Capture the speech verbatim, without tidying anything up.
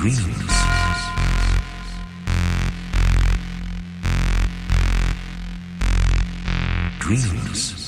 dreams. Dreams.